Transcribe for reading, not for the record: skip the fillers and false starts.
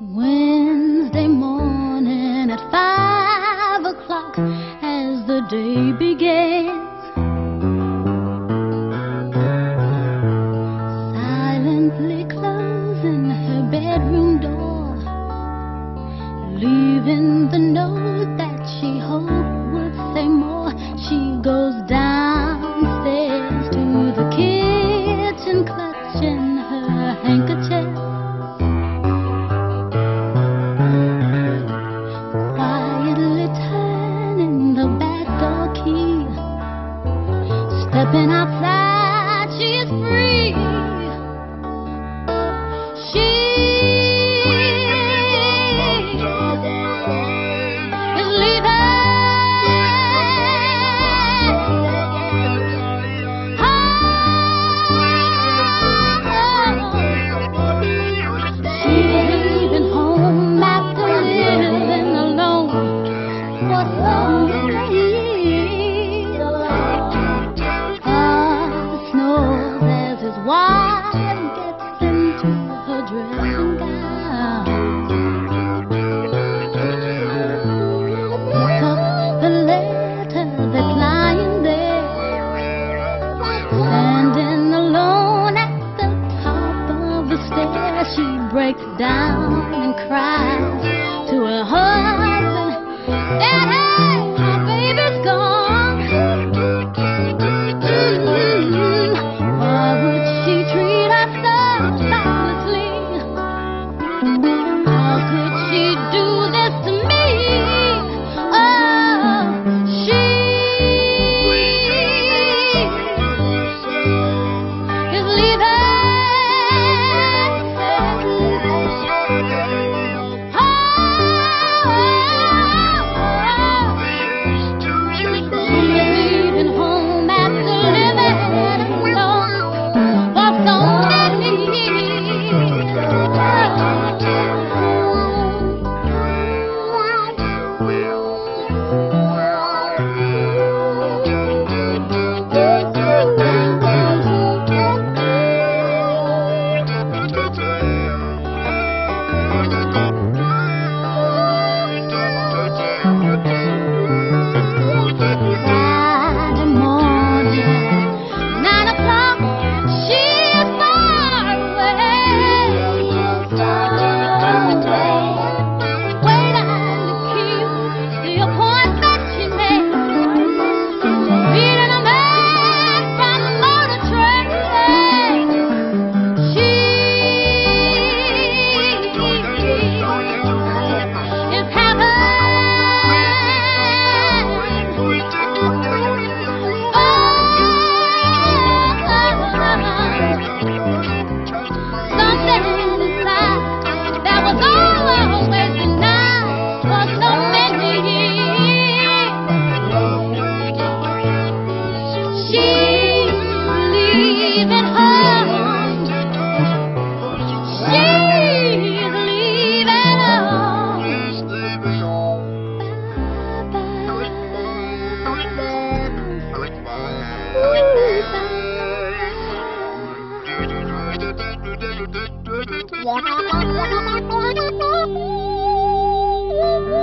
Wednesday morning at 5 o'clock, as the day begins, silently closing her bedroom door, leaving the note that she hoped would say more. She goes downstairs to the kitchen, clutching her handkerchief. Stepping outside, she is free. She is leaving. Oh, she is leaving home after living alone for so many years. Wife gets into her dressing gown, pick up the letter that's lying there, standing alone at the top of the stairs. She breaks down and cries to her husband and her. What?